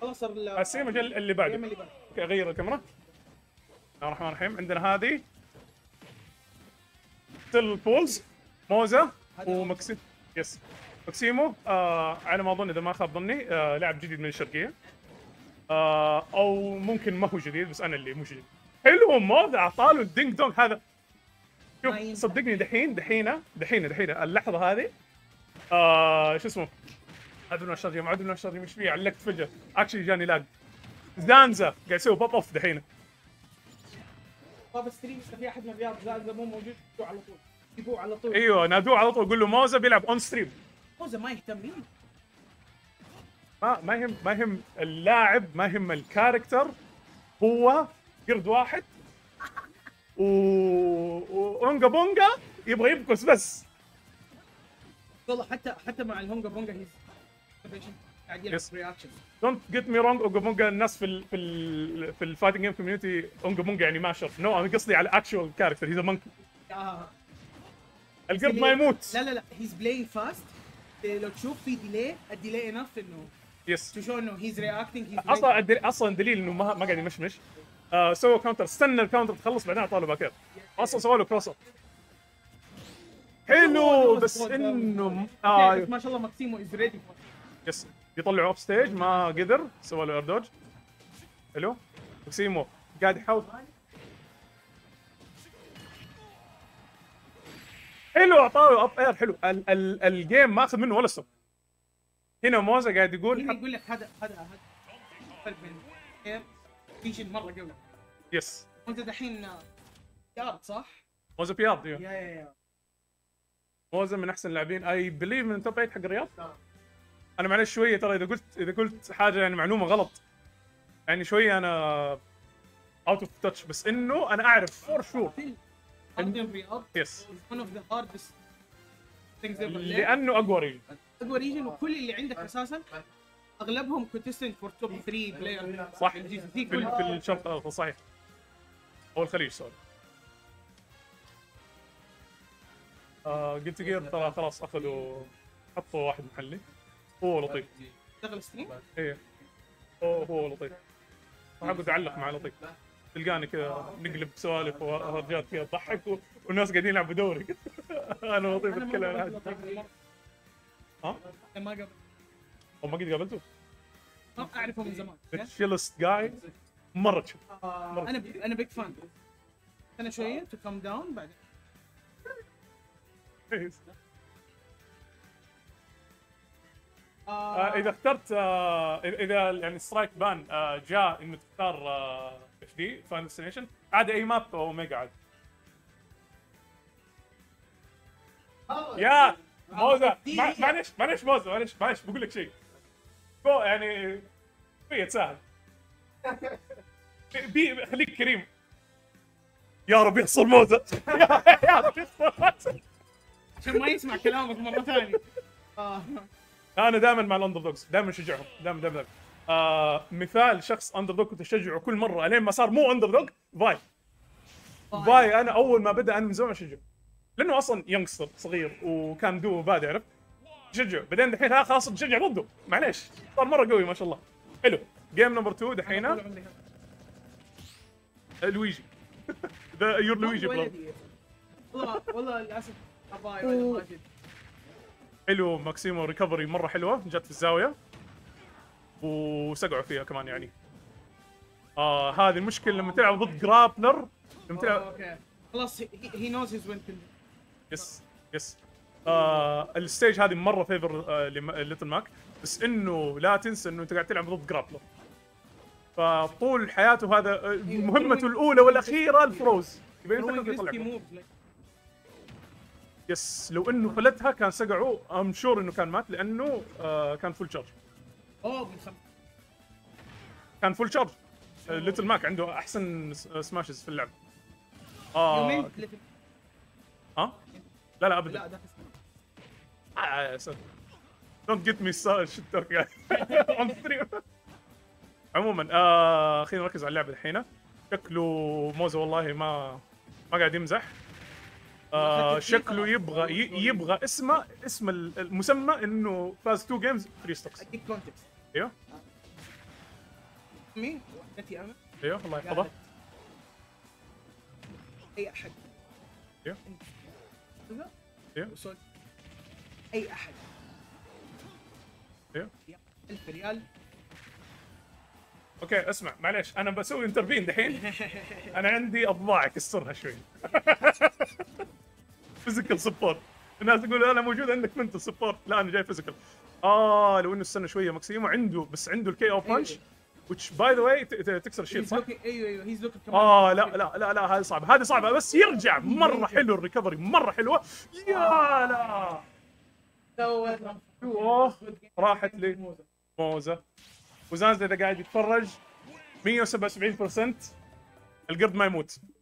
خلاص السيم اللي بعده. اوكي اغير الكاميرا. بسم الله الرحمن الرحيم. عندنا هذه تل بولز موزا ومكسيمو. يس مكسيمو على ما اظن اذا ما خاب ظني لاعب جديد من الشرقيه او ممكن ما هو جديد بس انا اللي مو جديد. حلو موزا اعطاله الدينج دونج هذا. شوف صدقني دحين اللحظه هذه شو اسمه عاد من الشرقيه ما عاد من الشرقيه مش فيه علقت فجاه اكشلي جاني لاج. زانزا قاعد يسوي بوب اوف دحين. باب ستريم في احد من الرياض زانزا مو موجود على طول جيبوه على طول. ايوه نادوه على طول قول له موزا بيلعب اون ستريم. موزا ما يهتم مين؟ ما يهم اللاعب ما يهم الكاركتر هو قرد واحد وهونجا بونجا يبغى يبكس بس. والله حتى مع الهونجا بونجا هيز قاعد يلعب رياكشن. دونت جيت مي رونج هونجا بونجا الناس في الفايتنج جيم كوميونتي هونجا بونجا يعني ما شر نو انا قصدي على اكشوال كاركتر هيز مونكي. القرد ما يموت. لا هيز بلاينج فاست لو تشوف في ديلي الديلي انف انه يس تشوف انه هيز رياكتنج هيز اصلا دليل انه ما قاعد يمشمش. سوى كاونتر استنى الكاونتر تخلص بعدين اعطاه له باكير اصلا سوى له كروس اب. حلو بس انه ما شاء الله ماكسيمو از ريدي. يس يطلعوا اوف ستيج ما قدر سوى له اير دوج. حلو ماكسيمو قاعد يحاول. حلو اعطاه اب اير. حلو الجيم ما اخذ منه ولا ستوب. هنا موزا قاعد يقول لك هذا فرق بين الجيم فيجن مره قوي. يس وانت دحين بيارد صح؟ موزا بيارد ايوه. يا موزا من احسن اللاعبين اي بليف من توب 8 حق الرياض. انا معلش شويه ترى اذا قلت حاجه يعني معلومه غلط يعني شويه انا اوت اوف تاتش بس انه انا اعرف فور شور لانه اقوى ريجن وكل اللي عندك اساسا اغلبهم كوتستنت فور توب 3 بلاير صح في الشرق الاوسط صحيح او الخليج سوري. قلت جير ترى خلاص اخذوا حطوا واحد محلي هو لطيف اشتغل ستريم؟ ايه هو لطيف راح اقعد اعلق مع لطيف تلقاني كذا نقلب سوالف وهرجات كذا تضحك والناس قاعدين يلعبوا دوري انا لطيف اتكلم عن هذا. ها؟ ما قبل او ما قد قابلته؟ ما اعرفه من زمان. تشيلست جاي مره تشوف انا بيج فان انا شويه تو كم داون بعدين. اذا اخترت اذا يعني سترايك بان جاء انه تختار اف دي فان ديستنيشن عاد اي ماب او ميجا عاد. يا موزا معلش موزا معلش بقول لك شيء يعني شويه تساهل بي خليك كريم. يا رب يحصل موزا يا رب يحصل موزا عشان ما يسمع كلامك مره ثانيه. انا دائما مع الاندر دوجز دائما اشجعهم دائما مثال شخص اندر دوج كنت اشجعه كل مره لين ما صار مو اندر دوج. باي انا اول ما بدا انا من زمان اشجعه لانه اصلا يونغستر صغير وكان دوه بادئ عرفت اشجعه بعدين دحين ها خلاص تشجع ضده معليش صار مره قوي ما شاء الله. حلو جيم نمبر 2 دحين لويجي ذا يور لويجي والله للاسف اباي ولا ماجد. حلو ماكسيمو ريكفري مره حلوه جت في الزاويه وسقعوا فيها كمان يعني. هذه المشكله لما تلعب ضد جرابنر لما تلعب اوكي خلاص هي نوز هيز وين. يس الستيج هذه مره فيفر لليتل ماك بس انه لا تنسى انه انت قاعد تلعب ضد جرابنر فطول حياته هذا مهمته الاولى والاخيره الفروز. يس لو انه فلتها كان سقعوا ام شور انه كان مات لانه كان فول تشارج. كان فول تشارج. ليتل ماك عنده احسن سماشز في اللعب. لا ابدا لا يا ساتر دونت جيت مي شت توك اون ستريم. عموما خلينا نركز على اللعبه الحين. شكله موزا والله ما قاعد يمزح. شكله يبغى اسم المسمى انه فاز 2 جيمز 3 ستوكس. ايوه امي وحدتي انا ايوه الله يحفظها اي احد ايوه ايوه وصوت اي احد ايوه 1000 ريال اوكي اسمع معلش انا بسوي انترفين دحين انا عندي اضلاع كسرها شوي فيزيكال سبورت الناس تقول انا موجود عندك منتل سبورت لا انا جاي فيزيكال لو انه استنى شويه ماكسيمو عنده بس عنده الكي او بانش which by the way تكسر الشيل صح؟ ايوه هيز لوكينج كمان لا لا لا لا هذه صعبه هذه صعبه بس يرجع مره حلو الريكفري مره حلوه يا لا راحت لي موزه وزانزا اذا قاعد يتفرج 177% القرد ما يموت